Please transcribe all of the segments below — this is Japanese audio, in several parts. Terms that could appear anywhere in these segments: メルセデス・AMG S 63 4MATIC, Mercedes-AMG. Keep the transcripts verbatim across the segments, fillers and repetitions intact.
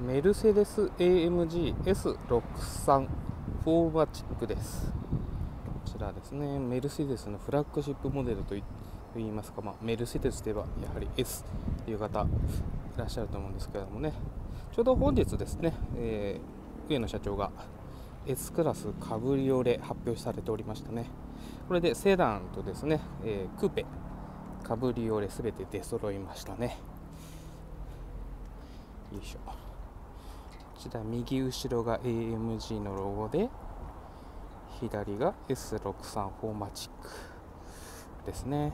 メルセデス エーエムジー エス ろくじゅうさん フォーマティック です。こちらですね、メルセデスのフラッグシップモデルといいますか、まあ、メルセデスといえばやはり S という方いらっしゃると思うんですけれどもね、ちょうど本日ですね、えー、上野社長が S クラスカブリオレ発表されておりましたね。これでセダンとですね、えー、クーペ、カブリオレすべて出揃いましたね。よいしょ。こちら右後ろが エーエムジー のロゴで、左が エスろくじゅうさん フォーマチックですね。よ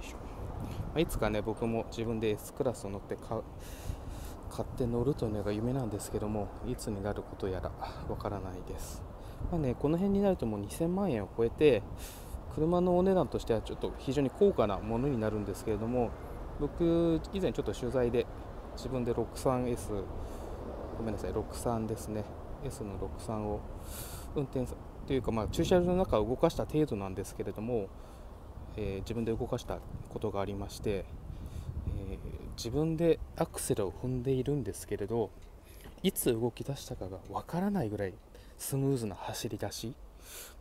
いしょ。いつかね、僕も自分で S クラスを乗って買って乗るというのが夢なんですけども、いつになることやらわからないです。まあね、この辺になるともうにせんまんえんを超えて、車のお値段としてはちょっと非常に高価なものになるんですけれども、僕、以前ちょっと取材で自分で ろくじゅうさんエス、ごめんなさい、ろくじゅうさんですね、S のろくじゅうさんを運転というか、まあ、駐車場の中を動かした程度なんですけれども、えー、自分で動かしたことがありまして、えー、自分でアクセルを踏んでいるんですけれど、いつ動き出したかがわからないぐらいスムーズな走り出し、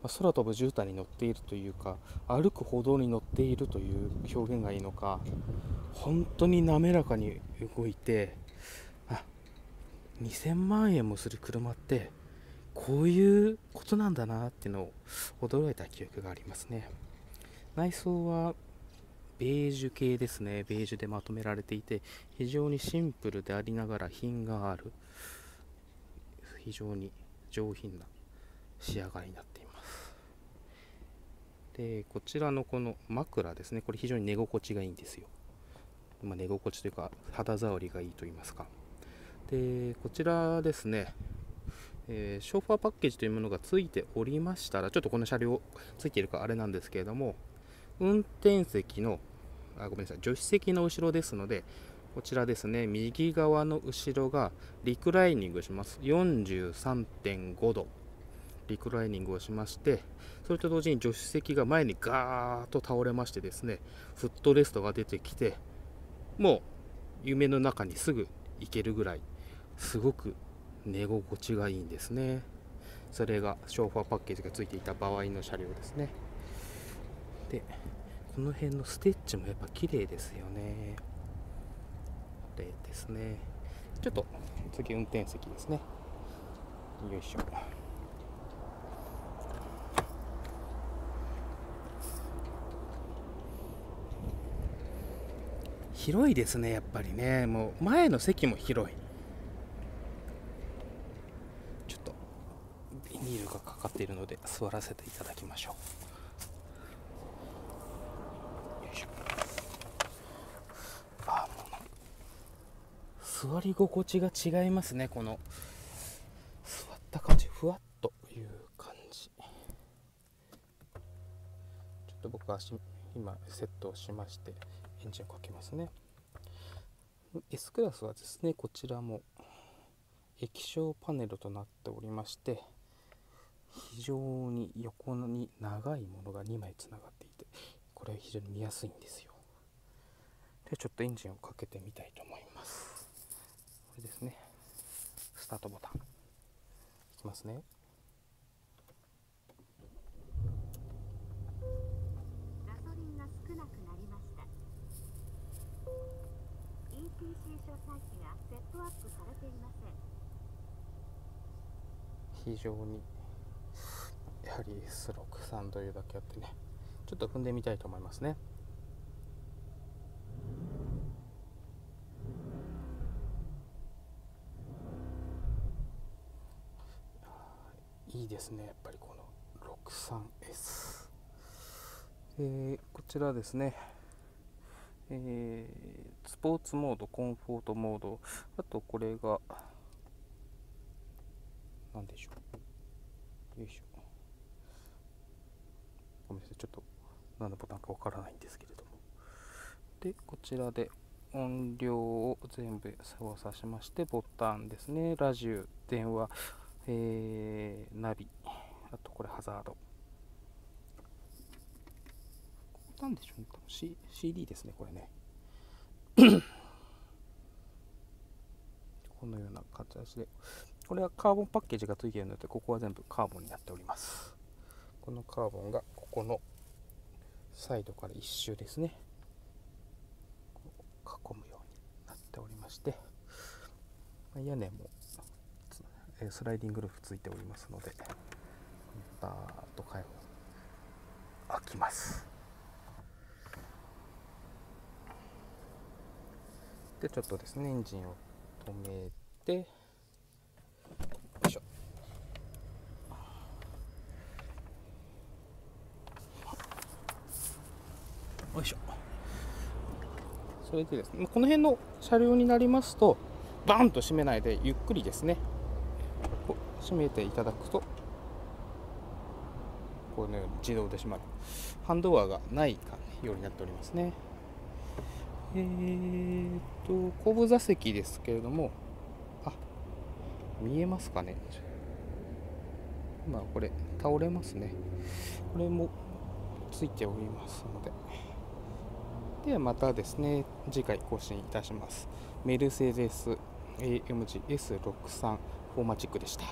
まあ、空飛ぶ絨毯に乗っているというか、歩く歩道に乗っているという表現がいいのか、本当に滑らかに動いて、にせんまんえんもする車ってこういうことなんだなっていうのを驚いた記憶がありますね。内装はベージュ系ですね。ベージュでまとめられていて、非常にシンプルでありながら品がある、非常に上品な仕上がりになっています。で、こちらのこの枕ですね、これ非常に寝心地がいいんですよ。まあ、寝心地というか肌触りがいいと言いますか。で、こちらですね、えー、ショーファーパッケージというものがついておりましたら、ちょっとこの車両ついているかあれなんですけれども、運転席の、あ、ごめんなさい、助手席の後ろですので、こちらですね、右側の後ろがリクライニングします。よんじゅうさんてんごどリクライニングをしまして、それと同時に助手席が前にガーッと倒れましてですね、フットレストが出てきて、もう夢の中にすぐ行けるぐらい、すごく寝心地がいいんですね。それがショーファーパッケージがついていた場合の車両ですね。で、この辺のステッチもやっぱ綺麗ですよね。これですね。ちょっと次運転席ですね。よいしょ。広いですね、やっぱりね。もう前の席も広い。ビニールがかかっているので座らせていただきましょう。よいしょ。あ、もう座り心地が違いますね。この座った感じ、ふわっという感じ。ちょっと僕は足今セットをしましてエンジンをかけますね。 S クラスはですね、こちらも液晶パネルとなっておりまして、非常に横に長いものがにまいつながっていて、これは非常に見やすいんですよ。で、ちょっとエンジンをかけてみたいと思います。これですね、スタートボタンいきますね。ガソリンが少なくなりました。 イーティーシー 車載機がセットアップされていません。非常にやはり エスろくじゅうさん というだけあってね、ちょっと踏んでみたいと思いますね。いいですね、やっぱりこの ろくじゅうさんエス、えー、こちらですね、えー、スポーツモード、コンフォートモード、あとこれが何でしょう、よいしょ、ごめんなさい、ちょっと何のボタンかわからないんですけれども。で、こちらで音量を全部操作しまして、ボタンですね、ラジオ、電話、えー、ナビ、あとこれハザード、なんでしょうね、C、シーディー ですね、これね。ここのような形で、これはカーボンパッケージがついているので、ここは全部カーボンになっております。このカーボンがここのサイドから一周ですね、囲むようになっておりまして、屋根もスライディングルーフついておりますので、バーッと開放開きます。でちょっとですねエンジンを止めて、よいしょ、よいしょ。それでですね、この辺の車両になりますとバンと閉めないでゆっくりですね閉めていただくと、このように自動で閉まるハンドアがないようになっておりますね。えーと後部座席ですけれども、あ、見えますかね、今これ倒れますね、これもついておりますので。ではまたですね次回更新いたします。メルセデス エーエムジー エス ろくじゅうさん フォーマティック でした。